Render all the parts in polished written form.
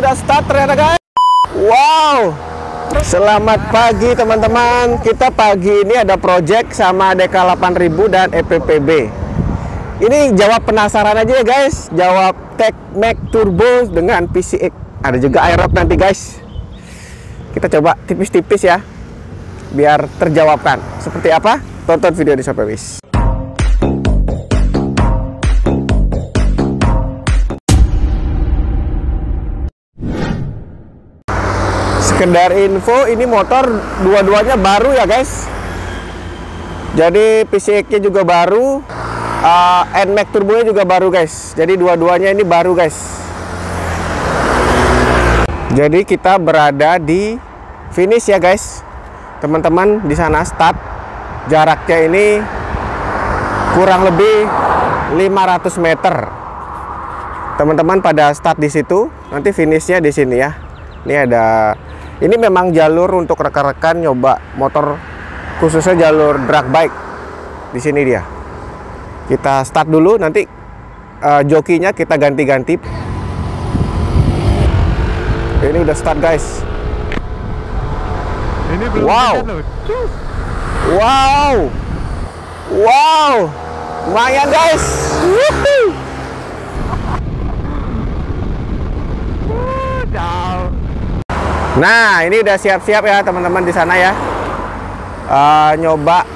sudah start ternyata guys. Wow, selamat pagi teman-teman. Kita pagi ini ada project sama DK8000 dan EPPB. Ini jawab penasaran aja ya guys, jawab Nmax Turbo dengan PCX. Ada juga Aerox nanti guys. Kita coba tipis-tipis ya, biar terjawabkan. Seperti apa? Tonton video di sampai habis. Sekedar info, ini motor dua-duanya baru ya guys. Jadi PCX-nya juga baru, Nmax Turbo-nya juga baru guys. Jadi dua-duanya ini baru guys. Jadi kita berada di finish ya guys. Teman-teman di sana start. Jaraknya ini kurang lebih 500 meter. Teman-teman pada start di situ, nanti finishnya di sini ya. Ini ada. Ini memang jalur untuk rekan-rekan nyoba motor, khususnya jalur drag bike. Di sini dia. Kita start dulu, nanti jokinya kita ganti-ganti. Ini udah start guys. Ini belum. Wow. Wow. Wow. Lumayan guys. Woohoo. Nah, ini udah siap-siap ya teman-teman di sana ya. Nyoba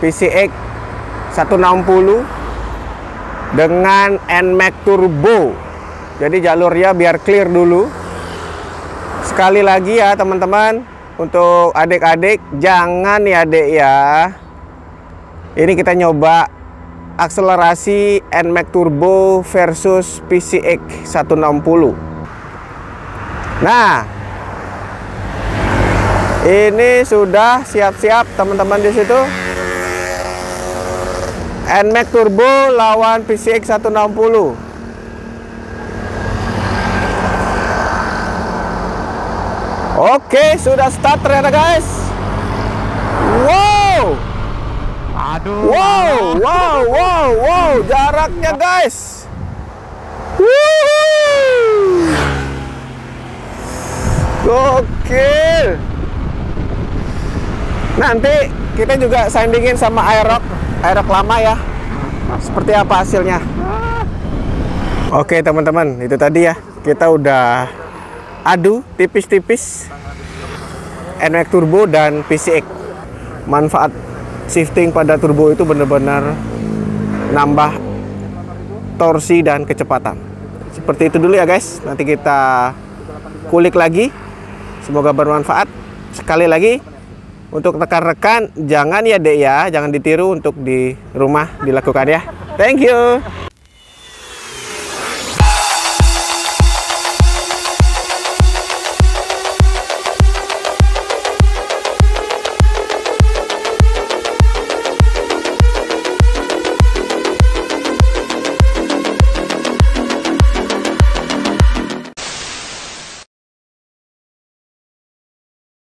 PCX 160 dengan Nmax Turbo. Jadi jalurnya biar clear dulu. Sekali lagi ya teman-teman, untuk adik-adik jangan ya dek ya. Ini kita nyoba akselerasi Nmax Turbo versus PCX 160. Nah, ini sudah siap-siap teman-teman di situ. Nmax Turbo lawan PCX 160. Oke, sudah start ternyata guys. Wow. Aduh. Wow, wow, wow, wow, jaraknya guys. Woohoo. Gokil. Nanti kita juga sandingin sama Aerox lama ya, seperti apa hasilnya. Oke teman-teman, itu tadi ya, kita udah adu tipis-tipis Nmax Turbo dan PCX. Manfaat shifting pada turbo itu benar-benar nambah torsi dan kecepatan. Seperti itu dulu ya guys, nanti kita kulik lagi. Semoga bermanfaat. Sekali lagi, untuk rekan-rekan, jangan ya dek ya, jangan ditiru, untuk di rumah dilakukan ya. Thank you.